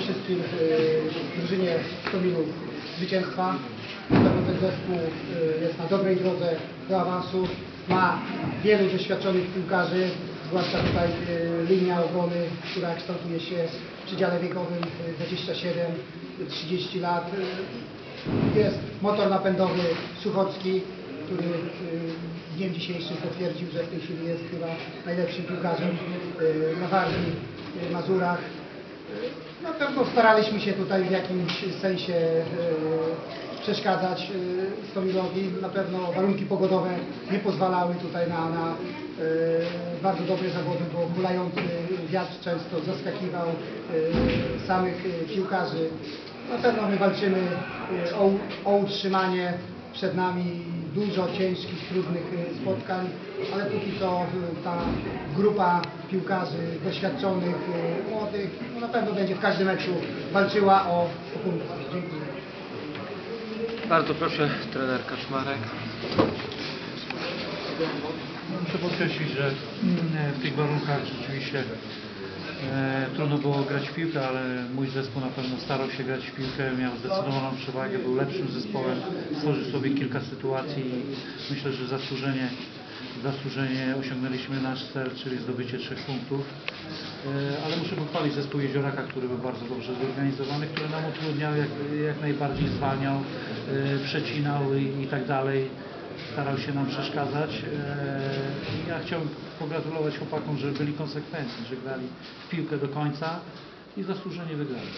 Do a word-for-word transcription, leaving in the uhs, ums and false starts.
przede wszystkim w drużynie Stomilu zwycięstwa. Ten zespół jest na dobrej drodze do awansu. Ma wielu doświadczonych piłkarzy, zwłaszcza tutaj linia obrony, która kształtuje się w przedziale wiekowym dwadzieścia siedem do trzydziestu lat. Jest motor napędowy Suchocki, który w dniem dzisiejszym potwierdził, że w tej chwili jest chyba najlepszym piłkarzem na Wargi Mazurach. Na pewno staraliśmy się tutaj w jakimś sensie przeszkadzać Stomilowi. Na pewno warunki pogodowe nie pozwalały tutaj na, na bardzo dobre zawody, bo hulający wiatr często zaskakiwał samych piłkarzy. Na pewno my walczymy o, o utrzymanie. Przed nami dużo ciężkich, trudnych spotkań, ale póki co ta grupa piłkarzy doświadczonych, młodych, no na pewno będzie w każdym meczu walczyła o, o punkty. Dziękuję. Bardzo proszę, trener Kaczmarek. Muszę podkreślić, że w tych warunkach rzeczywiście E, trudno było grać w piłkę, ale mój zespół na pewno starał się grać w piłkę, miał zdecydowaną przewagę, był lepszym zespołem, stworzył sobie kilka sytuacji i myślę, że zasłużenie, zasłużenie osiągnęliśmy nasz cel, czyli zdobycie trzech punktów. E, ale muszę pochwalić zespół Jezioraka, który był bardzo dobrze zorganizowany, który nam utrudniał, jak, jak najbardziej zwalniał, e, przecinał i, i tak dalej. Starał się nam przeszkadzać. Eee, ja chciałbym pogratulować chłopakom, że byli konsekwentni, że grali w piłkę do końca i zasłużenie wygrali.